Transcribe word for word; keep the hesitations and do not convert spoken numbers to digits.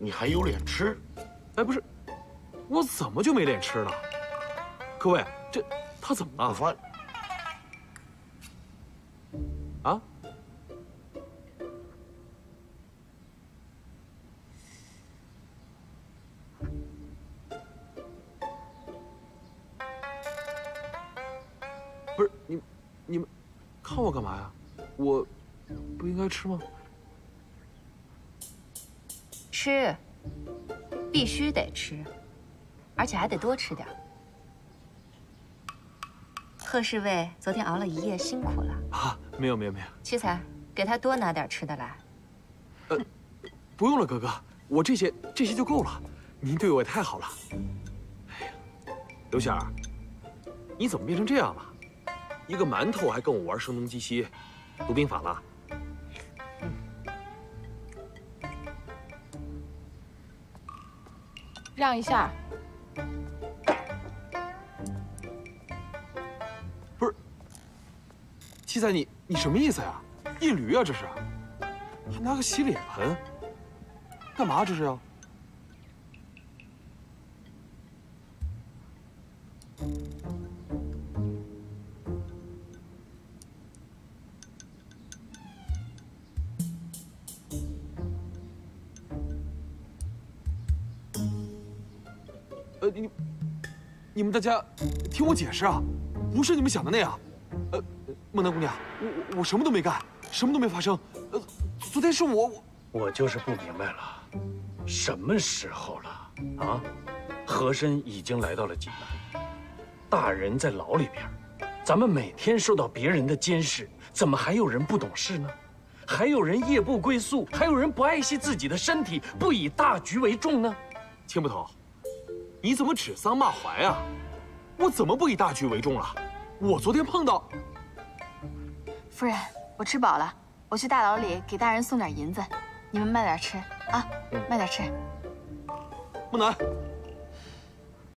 你还有脸吃？哎，不是，我怎么就没脸吃了？各位，这他怎么了？我发啊？不是你，你们看我干嘛呀？我不应该吃吗？ 吃，必须得吃，而且还得多吃点。贺侍卫昨天熬了一夜，辛苦了。啊，没有没有没有。屈才，给他多拿点吃的来。呃，不用了，哥哥，我这些这些就够了。您对我也太好了。哎呀，刘仙儿，你怎么变成这样了？一个馒头还跟我玩声东击西，读兵法了？ 让一下，不是，七仔，你你什么意思呀？一驴啊，这是，还拿个洗脸盆，干嘛这是要？你你们大家听我解释啊，不是你们想的那样。呃，梦丹姑娘，我我什么都没干，什么都没发生。呃，昨天是我我我就是不明白了，什么时候了啊？和珅已经来到了济南，大人在牢里边，咱们每天受到别人的监视，怎么还有人不懂事呢？还有人夜不归宿，还有人不爱惜自己的身体，不以大局为重呢？听不懂。 你怎么指桑骂槐啊？我怎么不以大局为重了？我昨天碰到夫人，我吃饱了，我去大牢里给大人送点银子，你们慢点吃啊，慢点吃。木南。